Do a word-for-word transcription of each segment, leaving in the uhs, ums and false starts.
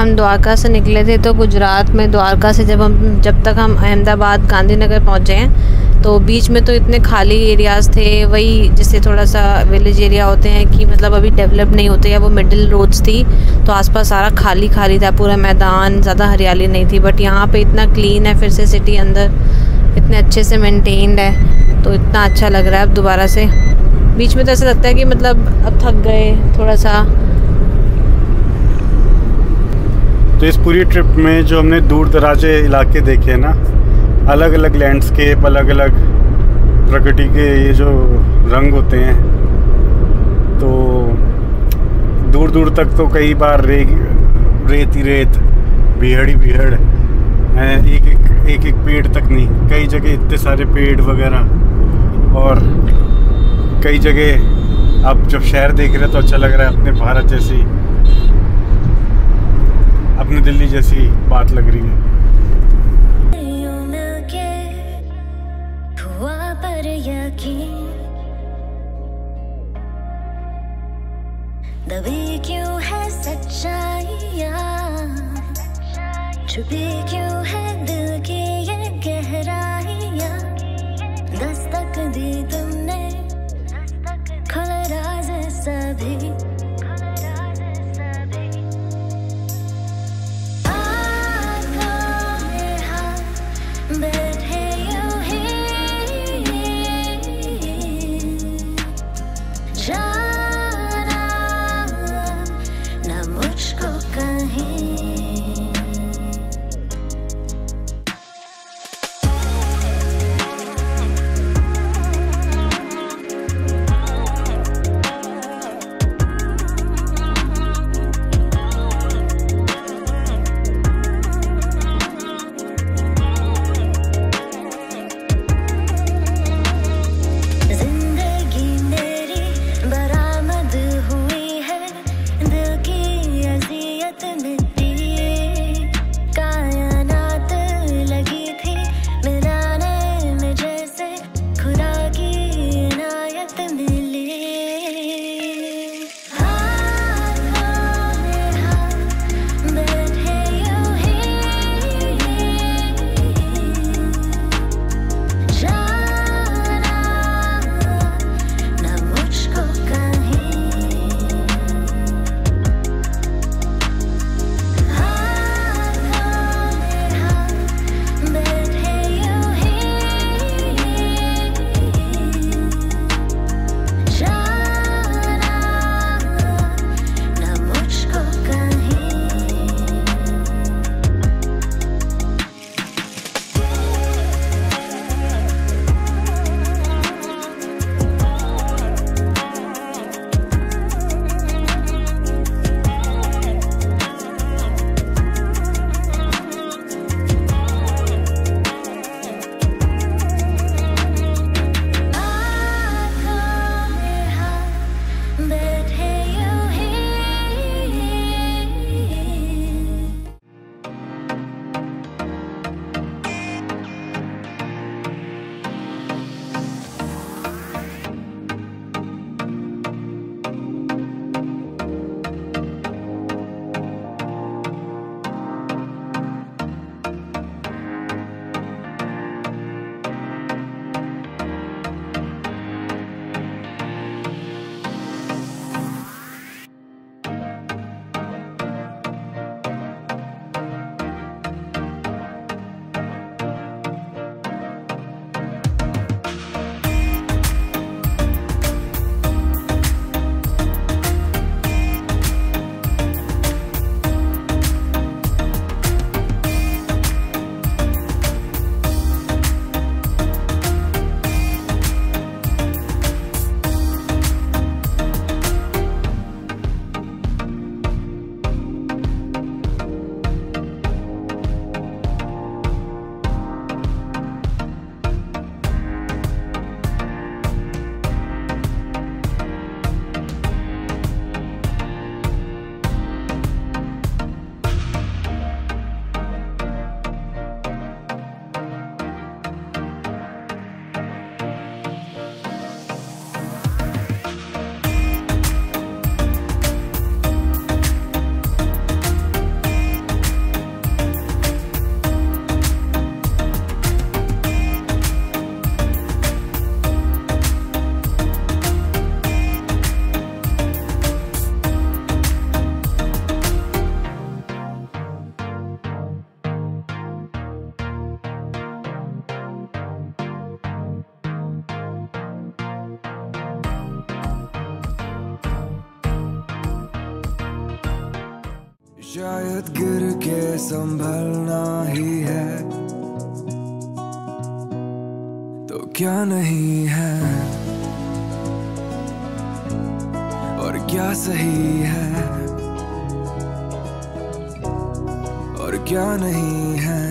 हम द्वारका से निकले थे तो गुजरात में द्वारका से जब हम जब तक हम अहमदाबाद गांधीनगर पहुँचे हैं तो बीच में तो इतने खाली एरियाज़ थे, वही जैसे थोड़ा सा विलेज एरिया होते हैं कि मतलब अभी डेवलप नहीं होते, या वो मिडिल रोड्स थी तो आसपास सारा खाली खाली था, पूरा मैदान, ज़्यादा हरियाली नहीं थी। बट यहाँ पे इतना क्लीन है, फिर से सिटी अंदर इतने अच्छे से मेंटेन्ड है, तो इतना अच्छा लग रहा है। अब दोबारा से बीच में तो ऐसा लगता है कि मतलब अब थक गए थोड़ा सा। तो इस पूरी ट्रिप में जो हमने दूर दराजे इलाके देखे ना, अलग अलग लैंडस्केप, अलग अलग प्रकृति के ये जो रंग होते हैं, तो दूर दूर तक तो कई बार रे रेत ही रेत, भीड़ ही भीड़, एक एक एक एक पेड़ तक नहीं, कई जगह इतने सारे पेड़ वगैरह। और कई जगह आप जब शहर देख रहे हो तो अच्छा लग रहा है, अपने भारत जैसी, अपनी दिल्ली जैसी बात लग रही है। छुपी क्यों है दिल की ये गहराइयाँ, दस्तक दी तुमने, खुला राज सभी। शायद गिर के संभलना ही है तो क्या नहीं है, और क्या सही है और क्या नहीं है,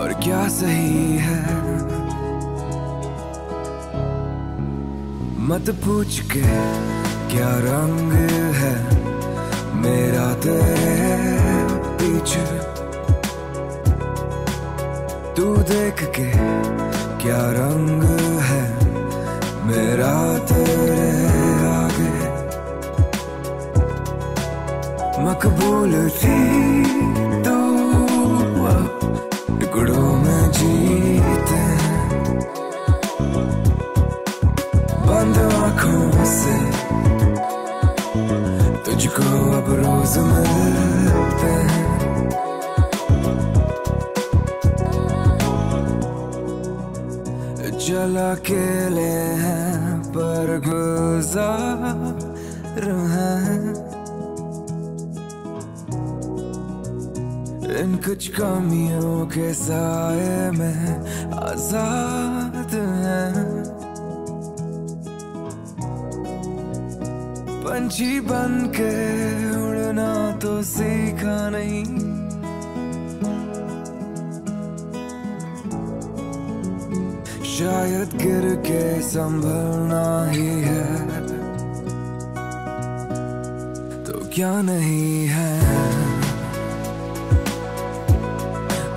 और क्या सही है। मत पूछ के क्या रंग है मेरा तेरे पीछे, तू देख के क्या रंग है मेरा तेरे आगे। मकबूल थी तो टुकड़ों में जीते बंद आँखों से तुझको अब रोज मिलते हैं। चल अकेले हैं पर गुजार हैं, इन कुछ कमियों के साये में आजाद हैं। पंछी बन के उड़ना तो सीखा नहीं, शायद गिर के संभलना ही है तो क्या नहीं है,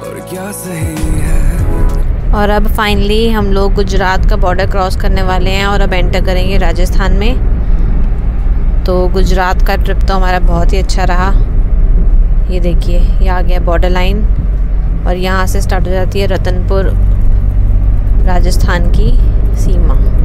और क्या सही है। और अब फाइनली हम लोग गुजरात का बॉर्डर क्रॉस करने वाले हैं और अब एंटर करेंगे राजस्थान में। तो गुजरात का ट्रिप तो हमारा बहुत ही अच्छा रहा। ये देखिए, ये आ गया बॉर्डर लाइन और यहाँ से स्टार्ट हो जाती है रतनपुर राजस्थान की सीमा।